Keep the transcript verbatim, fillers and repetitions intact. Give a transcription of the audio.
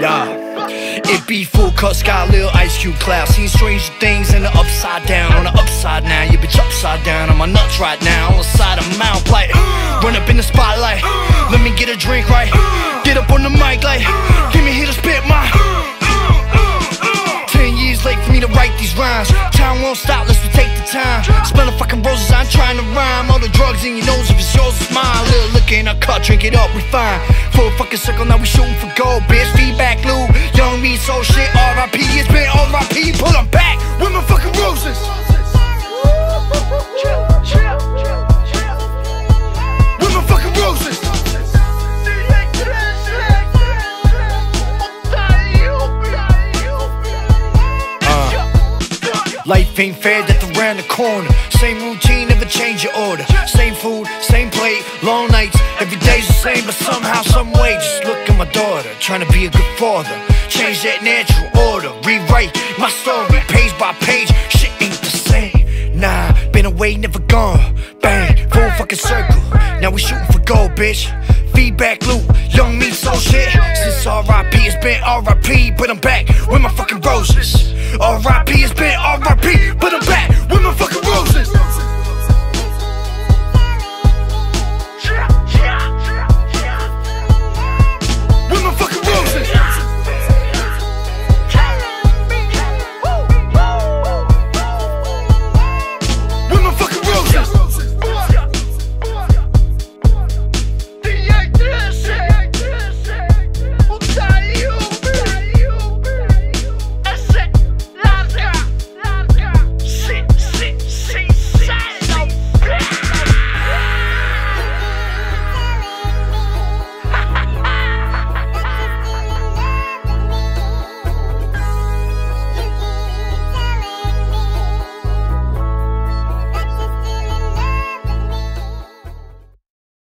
Yeah. It be full cut sky, little ice cube cloud. Seen strange things in the upside down. On the upside now, you bitch upside down. On my nuts right now, on the side of Mount Blight. Run up in the spotlight, let me get a drink right. Get up on the mic like, give me here to spit my. Ten years late for me to write these rhymes. Time won't stop, let's take the time. Smelling fucking roses, I'm trying to rhyme. All the drugs in your nose, if it's yours, it's mine. Little liquor in our car, drink it up, we fine. Full fucking circle, now we shooting for gold, bitch. Feedback loop, young me, so shit. R I P, it's been R I P, but I'm back with my fucking roses. With my fucking roses. Uh. Life ain't fair, that's around the corner. Same routine, never change your order. Same food, same plate, long nights. Every day's the same, but somehow, some way. Just look at my daughter, trying to be a good father. Change that natural order, rewrite my story, page by page. Shit ain't the same, nah. Been away, never gone, bang. Full fucking circle, now we shooting for gold, bitch. Feedback loop, young me, so shit. Since R I P, it's been R I P, but I'm back with my fucking roses. R I P, it's been R I P, but I'm back.